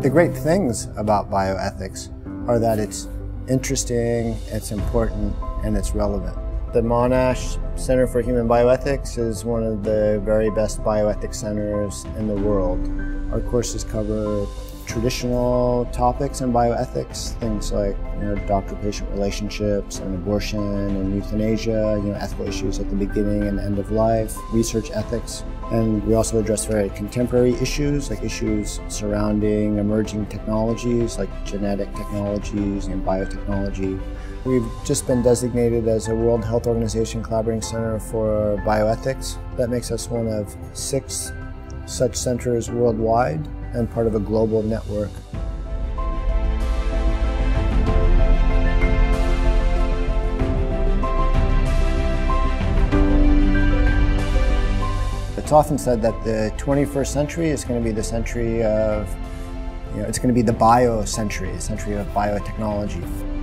The great things about bioethics are that it's interesting, it's important, and it's relevant. The Monash Center for Human Bioethics is one of the very best bioethics centers in the world. Our courses cover traditional topics in bioethics, things like doctor-patient relationships and abortion and euthanasia, ethical issues at the beginning and end of life, research ethics. And we also address very contemporary issues, like issues surrounding emerging technologies, like genetic technologies and biotechnology. We've just been designated as a World Health Organization Collaborating Center for Bioethics. That makes us one of 6 such centers worldwide, and part of a global network. It's often said that the 21st century is going to be the century of, it's going to be the bio century, the century of biotechnology.